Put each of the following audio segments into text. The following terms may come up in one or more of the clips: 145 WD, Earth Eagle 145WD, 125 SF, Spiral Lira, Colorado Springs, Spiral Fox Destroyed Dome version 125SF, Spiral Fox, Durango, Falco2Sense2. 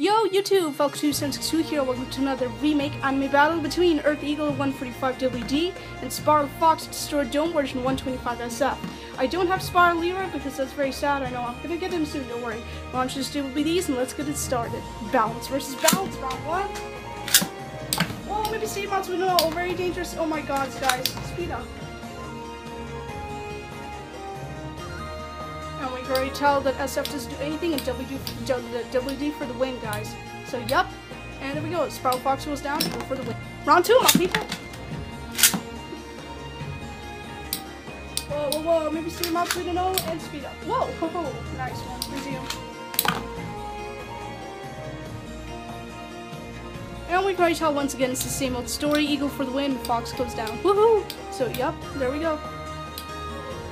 Yo YouTube, Falco2Sense2 here, welcome to another remake anime battle between Earth Eagle 145WD and Spiral Fox Destroyed Dome version 125SF. I don't have Spiral Lira because that's very sad. I know I'm gonna get him soon, don't worry. Launch this dude will be these and let's get it started. Balance versus balance, round 1. Oh, maybe sea mounts we know, very dangerous. Oh my god, guys, speed up. And we can already tell that SF doesn't do anything and WD for the win, guys. So, yep. And there we go. Spiral Fox goes down and go for the win. Round 2, my people. Whoa, whoa, whoa. Maybe see him up, we don't know, and speed up. Whoa, ho, ho. Nice one. Resume. And we can already tell once again it's the same old story. Eagle for the win, Fox goes down. Woohoo! So, yep. There we go.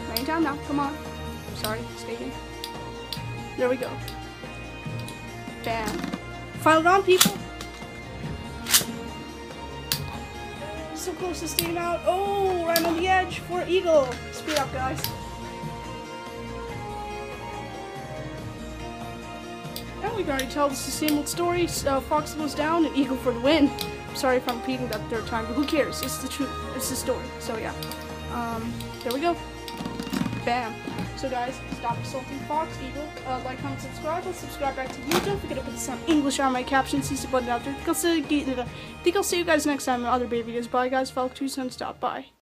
Rain down now. Come on. Sorry, skating. There we go. Bam. Final round, people. So close to staying out. Oh, right on the edge for Eagle. Speed up, guys. And we can already tell this is the same old story. So Fox goes down and Eagle for the win. I'm sorry if I'm repeating that third time, but who cares? It's the truth. It's the story. So yeah. There we go. Bam. So guys, stop insulting Fox, Eagle, like, comment, subscribe, and subscribe back to YouTube. Don't forget to put some English on my captions, see the button out there. I think I'll see you guys next time in other baby videos. Bye guys, Falco2Sense2, bye.